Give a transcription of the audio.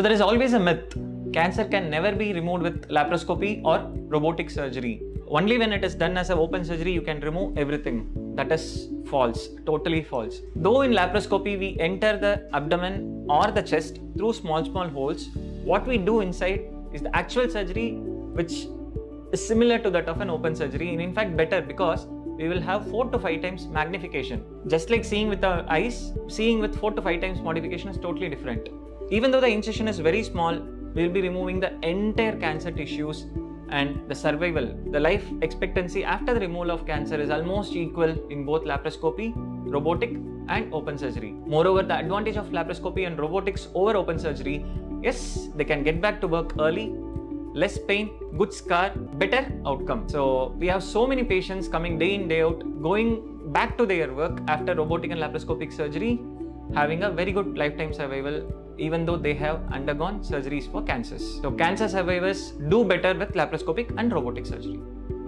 So there is always a myth. Cancer can never be removed with laparoscopy or robotic surgery. Only when it is done as an open surgery, you can remove everything. That is false, totally false. Though in laparoscopy, we enter the abdomen or the chest through small holes, what we do inside is the actual surgery, which is similar to that of an open surgery, and in fact better, because we will have 4 to 5 times magnification. Just like seeing with our eyes, seeing with 4 to 5 times modification is totally different. Even though the incision is very small, we will be removing the entire cancer tissues, and the survival, the life expectancy after the removal of cancer is almost equal in both laparoscopy, robotic and open surgery. Moreover, the advantage of laparoscopy and robotics over open surgery, yes, they can get back to work early, less pain, good scar, better outcome. So we have so many patients coming day in, day out, going back to their work after robotic and laparoscopic surgery, having a very good lifetime survival, even though they have undergone surgeries for cancers. So cancer survivors do better with laparoscopic and robotic surgery.